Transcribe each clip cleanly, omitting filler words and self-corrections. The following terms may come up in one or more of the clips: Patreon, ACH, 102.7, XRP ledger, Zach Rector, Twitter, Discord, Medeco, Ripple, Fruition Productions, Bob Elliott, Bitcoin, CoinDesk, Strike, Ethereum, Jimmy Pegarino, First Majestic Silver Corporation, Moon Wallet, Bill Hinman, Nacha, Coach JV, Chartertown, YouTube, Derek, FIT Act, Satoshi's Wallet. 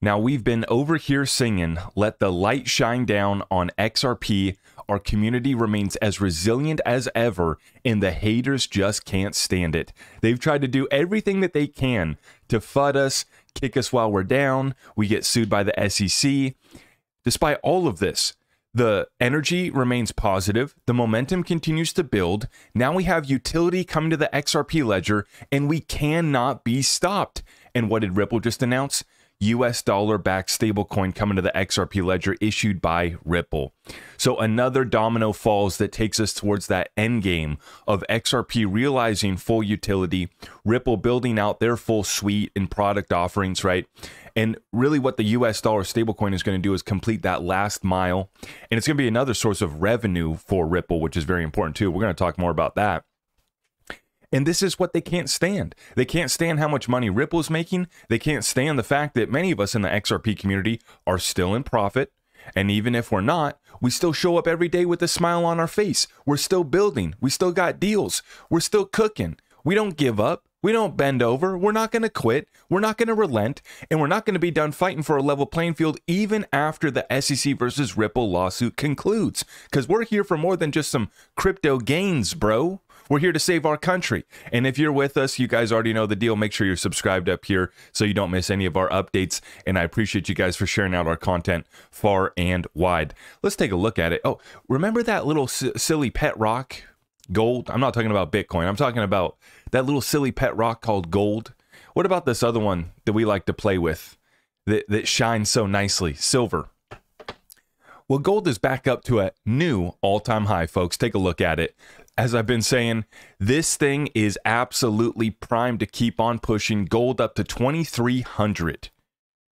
Now, we've been over here singing, let the light shine down on XRP. Our community remains as resilient as ever, and the haters just can't stand it. They've tried to do everything that they can to FUD us, kick us while we're down. We get sued by the SEC. Despite all of this, the energy remains positive. The momentum continues to build. Now we have utility coming to the XRP ledger, and we cannot be stopped. And what did Ripple just announce? US dollar-backed stablecoin coming to the XRP ledger issued by Ripple. So another domino falls that takes us towards that end game of XRP realizing full utility, Ripple building out their full suite and product offerings, right? And really what the US dollar stablecoin is going to do is complete that last mile. And it's going to be another source of revenue for Ripple, which is very important too. We're going to talk more about that. And this is what they can't stand. They can't stand how much money Ripple is making. They can't stand the fact that many of us in the XRP community are still in profit. And even if we're not, we still show up every day with a smile on our face. We're still building. We still got deals. We're still cooking. We don't give up. We don't bend over. We're not going to quit. We're not going to relent. And we're not going to be done fighting for a level playing field even after the SEC versus Ripple lawsuit concludes. Because we're here for more than just some crypto gains, bro. We're here to save our country. And if you're with us, you guys already know the deal. Make sure you're subscribed up here so you don't miss any of our updates. And I appreciate you guys for sharing out our content far and wide. Let's take a look at it. Oh, remember that little silly pet rock, gold? I'm not talking about Bitcoin. I'm talking about that little silly pet rock called gold. What about this other one that we like to play with that shines so nicely? Silver. Well, gold is back up to a new all-time high, folks. Take a look at it. As I've been saying, this thing is absolutely primed to keep on pushing gold up to 2,300.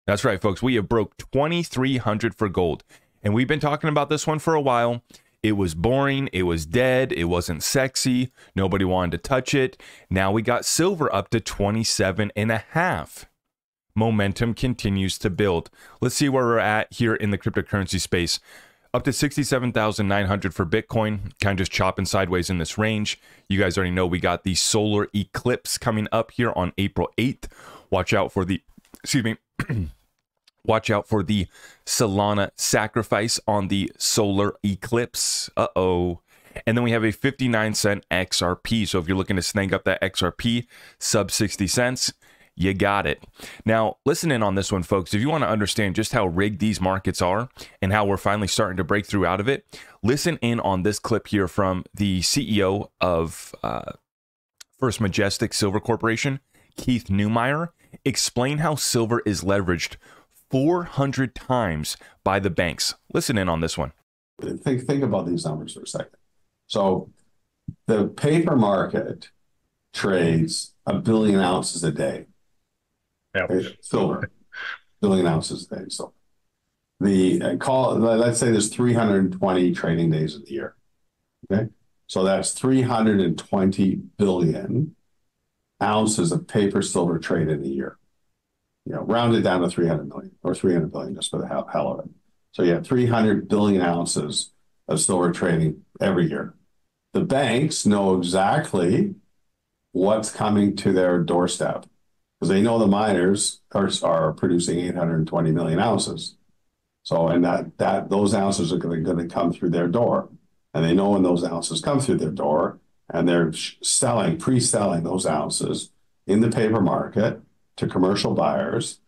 That's right, folks. We have broke 2,300 for gold. And we've been talking about this one for a while. It was boring. It was dead. It wasn't sexy. Nobody wanted to touch it. Now we got silver up to 27.5. Momentum continues to build. Let's see where we're at here in the cryptocurrency space. Up to 67,900 for Bitcoin, kind of just chopping sideways in this range. You guys already know we got the solar eclipse coming up here on April 8th. Watch out for the, watch out for the Solana sacrifice on the solar eclipse. Uh-oh. And then we have a 59-cent XRP. So if you're looking to snag up that XRP sub 60 cents, you got it. Now, listen in on this one, folks. If you want to understand just how rigged these markets are and how we're finally starting to break through out of it, listen in on this clip here from the CEO of First Majestic Silver Corporation, Keith Newmeyer, explain how silver is leveraged 400 times by the banks. Listen in on this one. Think about these numbers for a second. So the paper market trades a billion ounces a day. Silver, billion ounces a day. So the let's say there's 320 trading days of the year. Okay, so that's 320 billion ounces of paper silver trade in a year. You know, rounded down to 300 million or 300 billion, just for the hell of it. So you have 300 billion ounces of silver trading every year. The banks know exactly what's coming to their doorstep, because they know the miners are producing 820 million ounces. So, and those ounces are going to come through their door, and they know when those ounces come through their door, and they're selling, pre-selling those ounces in the paper market to commercial buyers.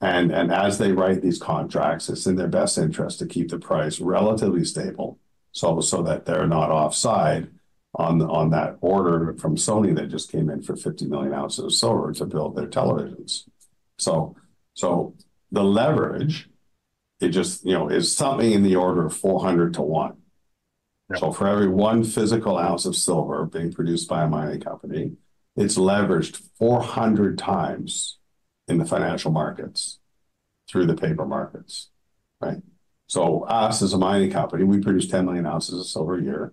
And as they write these contracts, it's in their best interest to keep the price relatively stable, so that they're not offside on that order from Sony that just came in for 50 million ounces of silver to build their televisions. So the leverage, it just, you know, is something in the order of 400 to 1. Yep. So for every one physical ounce of silver being produced by a mining company, it's leveraged 400 times in the financial markets through the paper markets, right? So us as a mining company, we produce 10 million ounces of silver a year,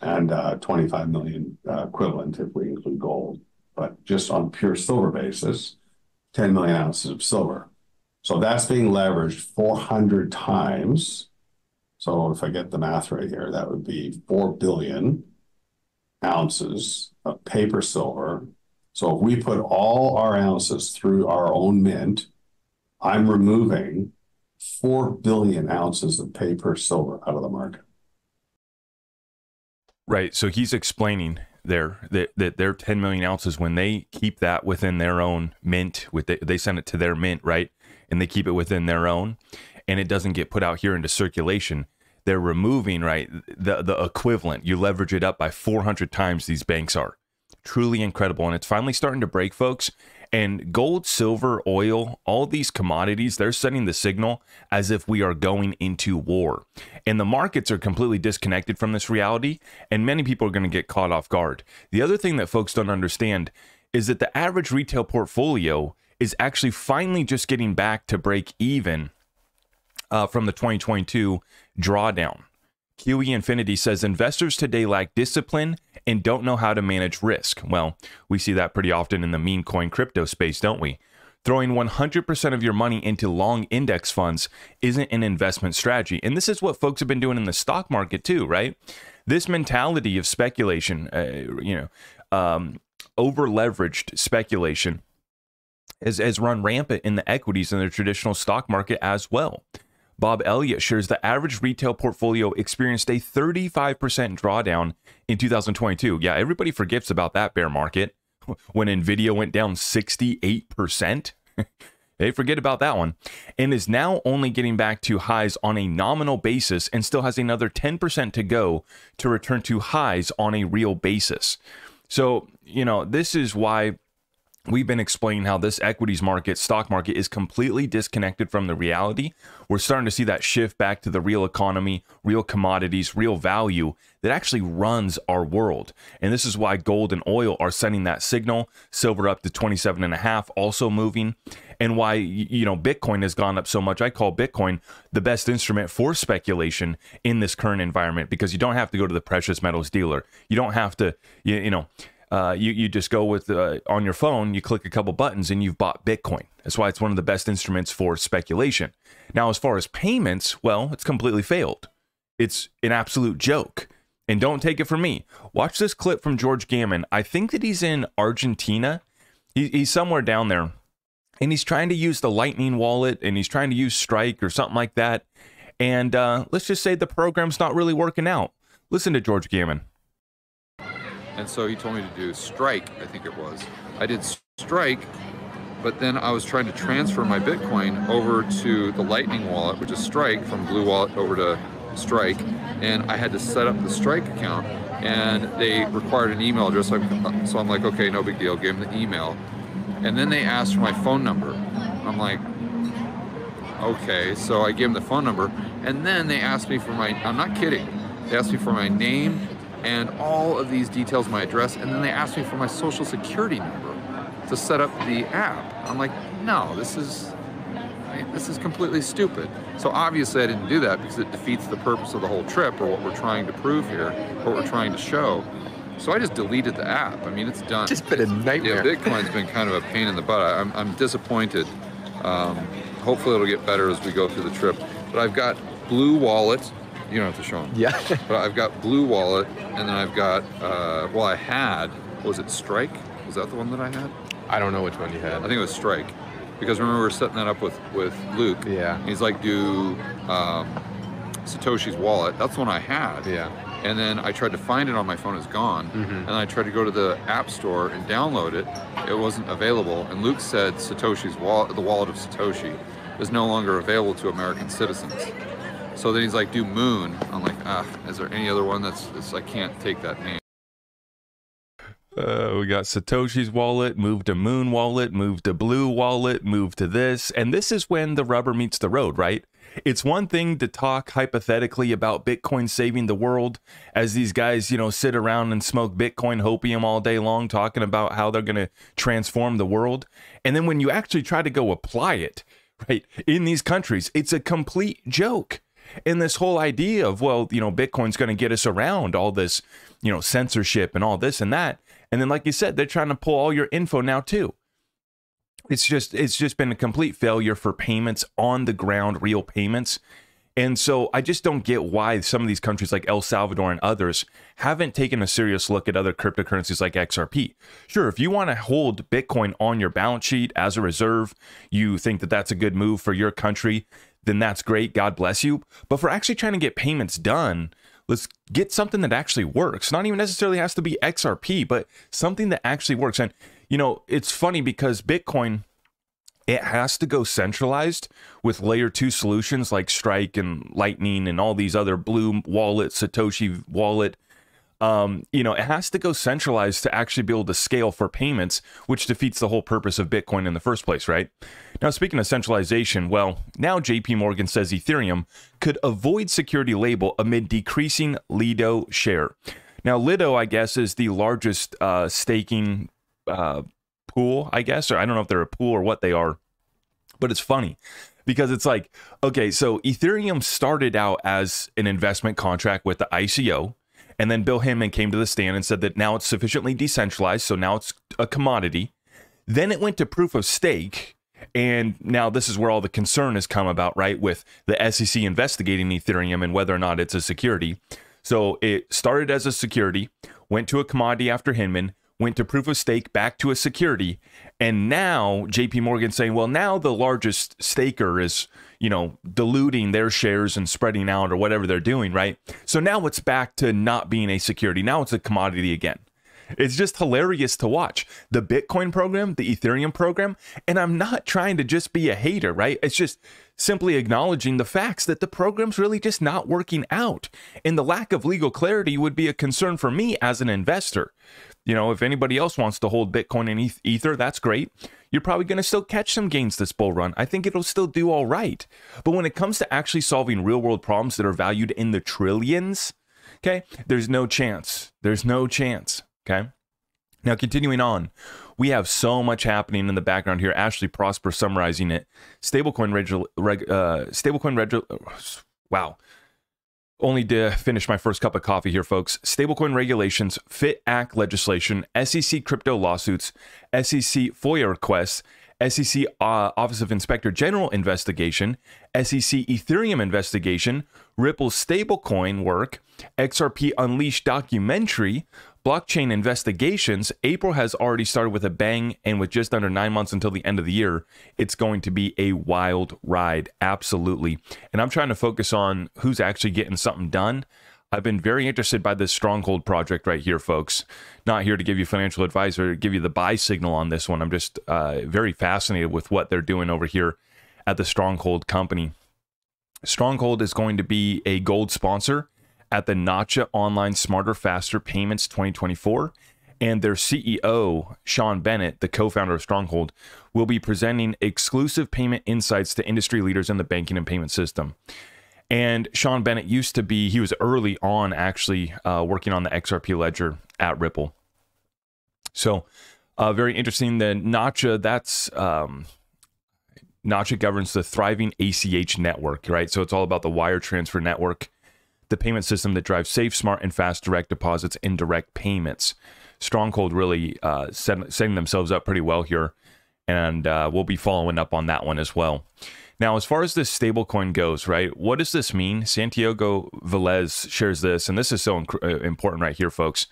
and 25 million equivalent if we include gold, but just on pure silver basis, 10 million ounces of silver. So that's being leveraged 400 times. So if I get the math right here, that would be 4 billion ounces of paper silver. So if we put all our ounces through our own mint, I'm removing 4 billion ounces of paper silver out of the market. Right. So he's explaining there that their 10 million ounces, when they keep that within their own mint, they send it to their mint, right? And they keep it within their own, and it doesn't get put out here into circulation. They're removing, right, the equivalent. You leverage it up by 400 times these banks are. Truly incredible. And it's finally starting to break, folks. And gold, silver, oil, all these commodities, they're sending the signal as if we are going into war. And the markets are completely disconnected from this reality, and many people are going to get caught off guard. The other thing that folks don't understand is that the average retail portfolio is actually finally just getting back to break even from the 2022 drawdown. QE Infinity says investors today lack discipline and don't know how to manage risk. Well, we see that pretty often in the meme coin crypto space, don't we? Throwing 100% of your money into long index funds isn't an investment strategy. And this is what folks have been doing in the stock market too, right? This mentality of speculation, over-leveraged speculation has run rampant in the equities and the traditional stock market as well. Bob Elliott shares the average retail portfolio experienced a 35% drawdown in 2022. Yeah, everybody forgets about that bear market when NVIDIA went down 68%. They forget about that one, and is now only getting back to highs on a nominal basis and still has another 10% to go to return to highs on a real basis. So, you know, this is why we've been explaining how this equities market, stock market, is completely disconnected from the reality. We're starting to see that shift back to the real economy, real commodities, real value that actually runs our world. And this is why gold and oil are sending that signal. Silver up to 27.5, also moving. And why, you know, Bitcoin has gone up so much. I call Bitcoin the best instrument for speculation in this current environment, because you don't have to go to the precious metals dealer. You don't have to, you just go with on your phone, you click a couple buttons and you've bought Bitcoin. That's why it's one of the best instruments for speculation. Now, as far as payments, well, it's completely failed. It's an absolute joke. And don't take it from me. Watch this clip from George Gammon. I think that he's in Argentina. He's somewhere down there, and he's trying to use the Lightning wallet, and he's trying to use Strike or something like that. And let's just say the program's not really working out. Listen to George Gammon. And so he told me to do Strike, I think it was. I did Strike, but then I was trying to transfer my Bitcoin over to the Lightning wallet, which is Strike, from Blue Wallet over to Strike. And I had to set up the Strike account, and they required an email address. So I'm like, okay, no big deal, gave them the email. And then they asked for my phone number. I'm like, okay, so I gave them the phone number. And then they asked me for my, I'm not kidding, they asked me for my name, and all of these details, my address, and then they asked me for my social security number to set up the app. I'm like, no, this is completely stupid. So obviously I didn't do that, because it defeats the purpose of the whole trip, or what we're trying to prove here, what we're trying to show. So I just deleted the app. I mean, it's done. It's been a nightmare. Yeah, Bitcoin's been kind of a pain in the butt. I'm disappointed. Hopefully it'll get better as we go through the trip. But I've got Blue Wallet. You don't have to show them. Yeah. But I've got Blue Wallet, and then I've got, well, I had, was it Strike? Was that the one that I had? I don't know which one you had. I think it was Strike. Because remember, we were setting that up with Luke. Yeah. And he's like, do Satoshi's Wallet. That's the one I had. Yeah. And then I tried to find it on my phone. It's gone. Mm-hmm. And I tried to go to the App Store and download it. It wasn't available. And Luke said Satoshi's Wallet, the Wallet of Satoshi, is no longer available to American citizens. So then he's like, do Moon. I'm like, is there any other one that's I can't take that name. We got Satoshi's Wallet, moved to Moon Wallet, moved to Blue Wallet, moved to this. And this is when the rubber meets the road, right? It's one thing to talk hypothetically about Bitcoin saving the world as these guys, you know, sit around and smoke Bitcoin hopium all day long, talking about how they're going to transform the world. And then when you actually try to go apply it, right, in these countries, it's a complete joke. And this whole idea of, well, you know, Bitcoin's going to get us around all this, you know, censorship and all this and that. And then, like you said, they're trying to pull all your info now too. It's just been a complete failure for payments on the ground, real payments. And so I just don't get why some of these countries like El Salvador and others haven't taken a serious look at other cryptocurrencies like XRP. Sure, if you want to hold Bitcoin on your balance sheet as a reserve, you think that that's a good move for your country, then that's great. God bless you. But for actually trying to get payments done, let's get something that actually works. Not even necessarily has to be XRP, but something that actually works. And, you know, it's funny because Bitcoin, it has to go centralized with layer 2 solutions like Strike and Lightning and all these other Blue Wallet, Satoshi Wallet. You know, it has to go centralized to actually be able to scale for payments, which defeats the whole purpose of Bitcoin in the first place, right? Now, speaking of centralization, well, now JP Morgan says Ethereum could avoid security label amid decreasing Lido share. Now, Lido, I guess, is the largest staking pool, I guess, or I don't know if they're a pool or what they are, but it's funny because it's like, okay, so Ethereum started out as an investment contract with the ICO, and then Bill Hinman came to the stand and said that now it's sufficiently decentralized, so now it's a commodity. Then it went to proof of stake, and now this is where all the concern has come about, right, with the SEC investigating Ethereum and whether or not it's a security. So it started as a security, went to a commodity after Hinman, went to proof of stake, back to a security, and now JP Morgan saying, well, now the largest staker is, you know, diluting their shares and spreading out or whatever they're doing, right? So now it's back to not being a security. Now it's a commodity again. It's just hilarious to watch the Bitcoin program, the Ethereum program, and I'm not trying to just be a hater, right? It's just simply acknowledging the facts that the program's really just not working out, and the lack of legal clarity would be a concern for me as an investor. You know, if anybody else wants to hold Bitcoin and Ether, that's great. You're probably going to still catch some gains this bull run. I think it'll still do all right. But when it comes to actually solving real world problems that are valued in the trillions, okay, there's no chance. There's no chance. Okay. Now, continuing on, we have so much happening in the background here. Ashley Prosper summarizing it. Wow. Only to finish my first cup of coffee here, folks. Stablecoin regulations, FIT Act legislation, SEC crypto lawsuits, SEC FOIA requests, SEC Office of Inspector General investigation, SEC Ethereum investigation, Ripple stablecoin work, XRP Unleashed documentary, blockchain investigations. April has already started with a bang, and with just under 9 months until the end of the year, it's going to be a wild ride. Absolutely. And I'm trying to focus on who's actually getting something done. I've been very interested by this Stronghold project right here, folks. Not here to give you financial advice or give you the buy signal on this one. I'm just very fascinated with what they're doing over here at the Stronghold company. Stronghold is going to be a gold sponsor at the Nacha Online Smarter Faster Payments 2024, and their CEO, Sean Bennett, the co-founder of Stronghold, will be presenting exclusive payment insights to industry leaders in the banking and payment system. And Sean Bennett used to be, he was early on actually working on the XRP ledger at Ripple. So very interesting. The Nacha, that's Nacha governs the thriving ACH network, right? So it's all about the wire transfer network, the payment system that drives safe, smart, and fast direct deposits and direct payments. Stronghold really setting themselves up pretty well here, and we'll be following up on that one as well. Now, as far as this stablecoin goes, right, what does this mean? Santiago Velez shares this, and this is so important right here, folks,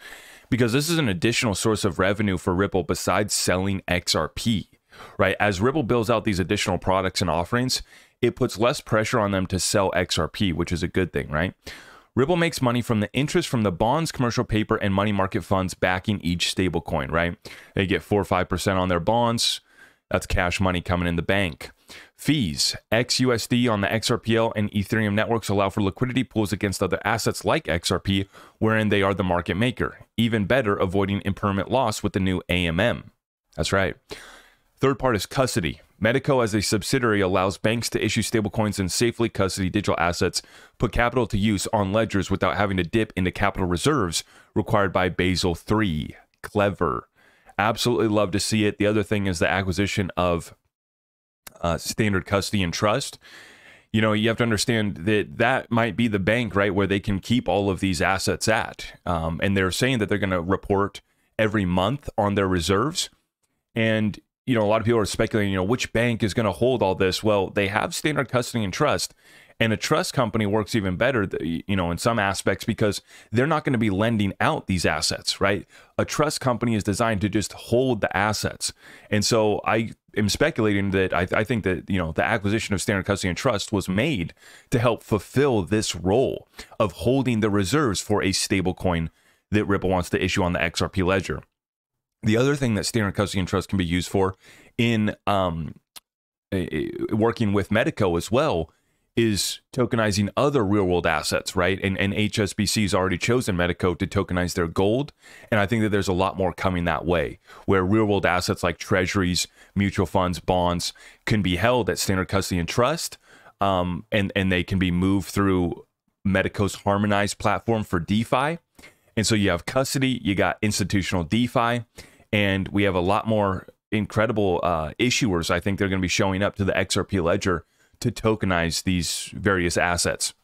because this is an additional source of revenue for Ripple besides selling XRP, right? As Ripple builds out these additional products and offerings, it puts less pressure on them to sell XRP, which is a good thing, right? Ripple makes money from the interest from the bonds, commercial paper, and money market funds backing each stablecoin, right? They get 4 or 5% on their bonds. That's cash money coming in the bank. Fees. XUSD on the XRPL and Ethereum networks allow for liquidity pools against other assets like XRP, wherein they are the market maker. Even better, avoiding impermanent loss with the new AMM. That's right. Third part is custody. Medeco as a subsidiary allows banks to issue stablecoins and safely custody digital assets, put capital to use on ledgers without having to dip into capital reserves required by Basel III. Clever. Absolutely love to see it. The other thing is the acquisition of Standard Custody and Trust. You know, you have to understand that that might be the bank, right, where they can keep all of these assets at. And they're saying that they're going to report every month on their reserves. And you know, a lot of people are speculating, you know, which bank is going to hold all this? Well, they have Standard Custody and Trust, And a trust company works even better, you know, in some aspects, because they're not going to be lending out these assets, right? A trust company is designed to just hold the assets. And so I am speculating that I think that, you know, the acquisition of Standard Custody and Trust was made to help fulfill this role of holding the reserves for a stable coin that Ripple wants to issue on the XRP ledger. The other thing that Standard Custody and Trust can be used for in working with Medeco as well is tokenizing other real-world assets, right? And HSBC's already chosen Medeco to tokenize their gold, and I think that there's a lot more coming that way, where real-world assets like treasuries, mutual funds, bonds can be held at Standard Custody and Trust, and they can be moved through Medeco's harmonized platform for DeFi. And so you have custody, you got institutional DeFi, and we have a lot more incredible issuers. I think they're going to be showing up to the XRP ledger to tokenize these various assets.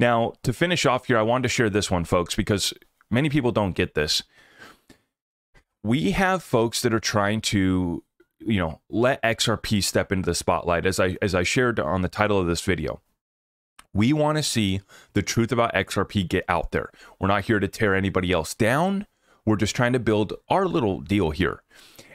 Now, to finish off here, I wanted to share this one, folks, because many people don't get this. We have folks that are trying to, you know, let XRP step into the spotlight, as I shared on the title of this video. We want to see the truth about XRP get out there. We're not here to tear anybody else down. We're just trying to build our little deal here.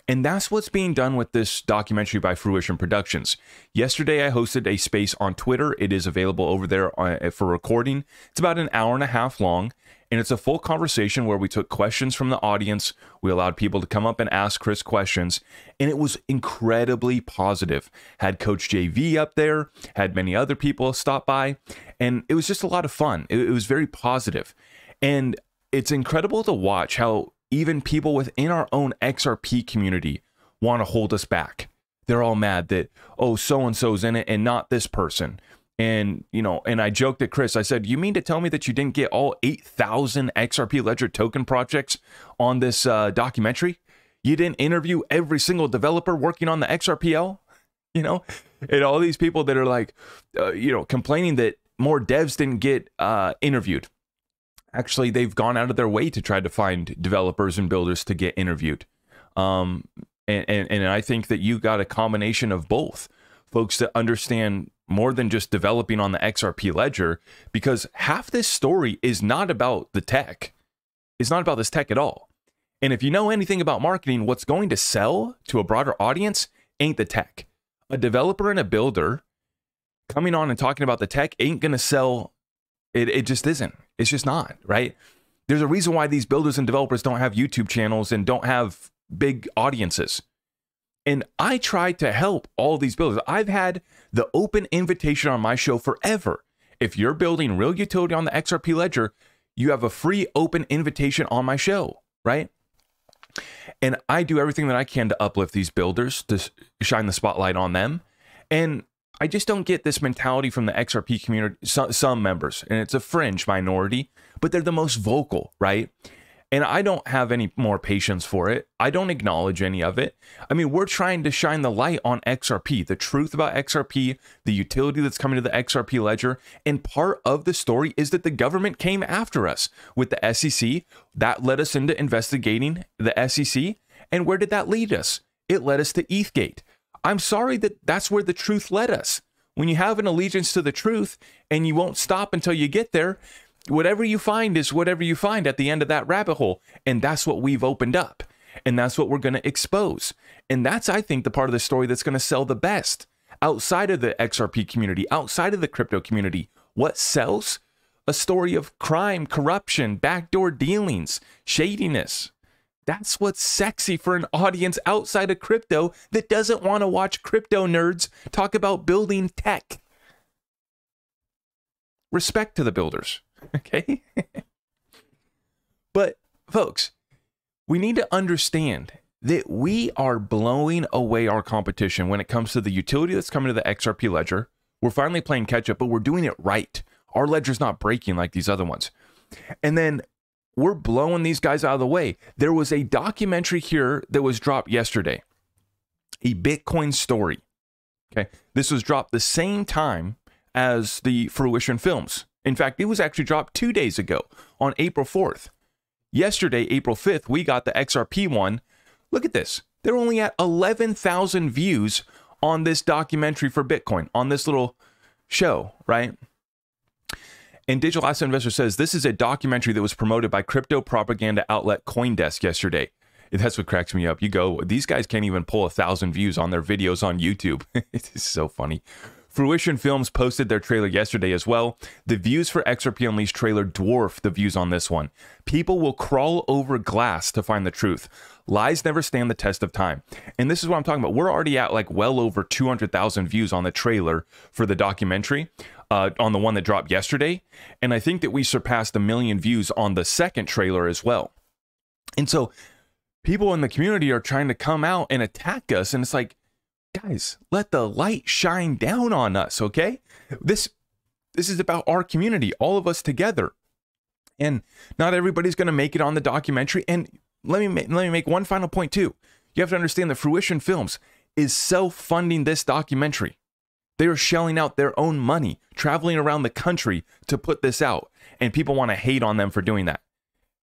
And that's what's being done with this documentary by Fruition Productions. Yesterday, I hosted a space on Twitter. It is available over there for recording. It's about an hour and a half long, and it's a full conversation where we took questions from the audience. We allowed people to come up and ask Chris questions, and it was incredibly positive. Had Coach JV up there, had many other people stop by, and it was just a lot of fun. It was very positive, and it's incredible to watch how even people within our own XRP community want to hold us back. They're all mad that, oh, so-and-so's in it and not this person. And, you know, and I joked at Chris, I said, you mean to tell me that you didn't get all 8,000 XRP Ledger token projects on this documentary? You didn't interview every single developer working on the XRPL? You know, and all these people that are like, you know, complaining that more devs didn't get interviewed. Actually, they've gone out of their way to try to find developers and builders to get interviewed. And I think that you got a combination of both. Folks that understand more than just developing on the XRP ledger, because half this story is not about the tech. It's not about this tech at all. And if you know anything about marketing, what's going to sell to a broader audience ain't the tech. A developer and a builder coming on and talking about the tech ain't going to sell. It just isn't. It's just not, right? There's a reason why these builders and developers don't have YouTube channels and don't have big audiences. And I try to help all these builders. I've had the open invitation on my show forever. If you're building real utility on the XRP ledger, you have a free open invitation on my show, right? And I do everything that I can to uplift these builders, to shine the spotlight on them. And I just don't get this mentality from the XRP community, some members, and it's a fringe minority, but they're the most vocal, right? And I don't have any more patience for it. I don't acknowledge any of it. I mean, we're trying to shine the light on XRP, the truth about XRP, the utility that's coming to the XRP ledger. And part of the story is that the government came after us with the SEC. That led us into investigating the SEC. And where did that lead us? It led us to ETHgate. I'm sorry that that's where the truth led us. When you have an allegiance to the truth and you won't stop until you get there, whatever you find is whatever you find at the end of that rabbit hole. And that's what we've opened up. And that's what we're going to expose. And that's, I think, the part of the story that's going to sell the best outside of the XRP community, outside of the crypto community. What sells? A story of crime, corruption, backdoor dealings, shadiness. That's what's sexy for an audience outside of crypto that doesn't want to watch crypto nerds talk about building tech. Respect to the builders, okay? But folks, we need to understand that we are blowing away our competition when it comes to the utility that's coming to the XRP ledger. We're finally playing catch up, but we're doing it right. Our ledger's not breaking like these other ones. And then we're blowing these guys out of the way. There was a documentary here that was dropped yesterday, a Bitcoin story. Okay, this was dropped the same time as the Fruition films. In fact, it was actually dropped 2 days ago on April 4th. Yesterday, April 5th, we got the XRP one. Look at this. They're only at 11,000 views on this documentary for Bitcoin, on this little show, right? And Digital Asset Investor says, this is a documentary that was promoted by crypto propaganda outlet CoinDesk yesterday. That's what cracks me up. You go, these guys can't even pull 1,000 views on their videos on YouTube. It's so funny. Fruition Films posted their trailer yesterday as well. The views for XRP Unleashed trailer dwarf the views on this one. People will crawl over glass to find the truth. Lies never stand the test of time. And this is what I'm talking about. We're already at like well over 200,000 views on the trailer for the documentary, on the one that dropped yesterday. And I think that we surpassed 1 million views on the second trailer as well. And so people in the community are trying to come out and attack us. And it's like, guys, let the light shine down on us, okay? This is about our community, all of us together. And not everybody's going to make it on the documentary. And let me make one final point too. You have to understand that Fruition Films is self-funding this documentary. They are shelling out their own money, traveling around the country to put this out. And people want to hate on them for doing that.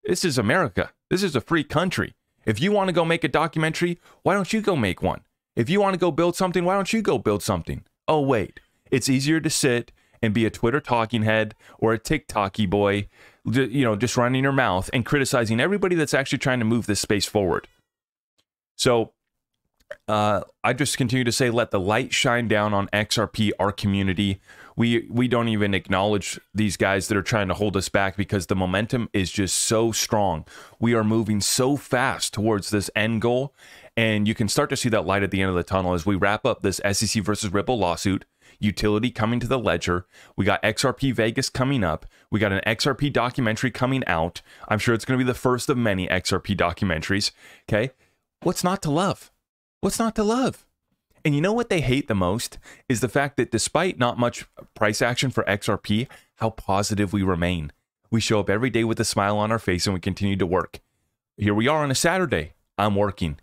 This is America. This is a free country. If you want to go make a documentary, why don't you go make one? If you want to go build something, why don't you go build something? Oh, wait, it's easier to sit and be a Twitter talking head or a TikToky boy, you know, just running your mouth and criticizing everybody that's actually trying to move this space forward. So I just continue to say, let the light shine down on XRP, our community. We don't even acknowledge these guys that are trying to hold us back because the momentum is just so strong. We are moving so fast towards this end goal. And you can start to see that light at the end of the tunnel as we wrap up this SEC versus Ripple lawsuit, utility coming to the ledger. We got XRP Vegas coming up. We got an XRP documentary coming out. I'm sure it's going to be the first of many XRP documentaries. Okay. What's not to love? What's not to love? And you know what they hate the most is the fact that despite not much price action for XRP, how positive we remain. We show up every day with a smile on our face and we continue to work. Here we are on a Saturday. I'm working.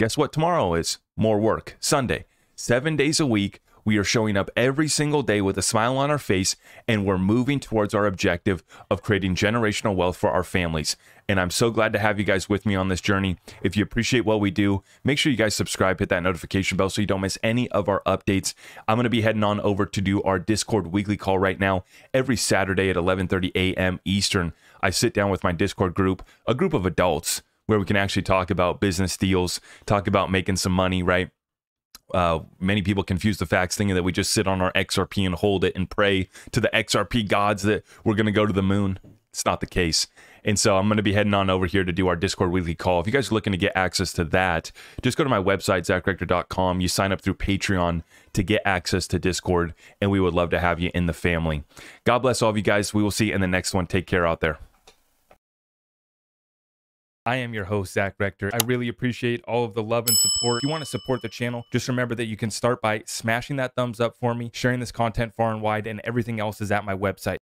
Guess what tomorrow is? More work. Sunday. 7 days a week, we are showing up every single day with a smile on our face, and we're moving towards our objective of creating generational wealth for our families. And I'm so glad to have you guys with me on this journey. If you appreciate what we do, make sure you guys subscribe, hit that notification bell so you don't miss any of our updates. I'm going to be heading on over to do our Discord weekly call right now. Every Saturday at 11:30 a.m. Eastern, I sit down with my Discord group, a group of adults, where we can actually talk about business deals, talk about making some money, right? Many people confuse the facts thinking that we just sit on our XRP and hold it and pray to the XRP gods that we're going to go to the moon. It's not the case. And so I'm going to be heading on over here to do our Discord weekly call. If you guys are looking to get access to that, just go to my website, zachrector.com. You sign up through Patreon to get access to Discord, and we would love to have you in the family. God bless all of you guys. We will see you in the next one. Take care out there. I am your host, Zach Rector. I really appreciate all of the love and support. If you want to support the channel, just remember that you can start by smashing that thumbs up for me, sharing this content far and wide, and everything else is at my website.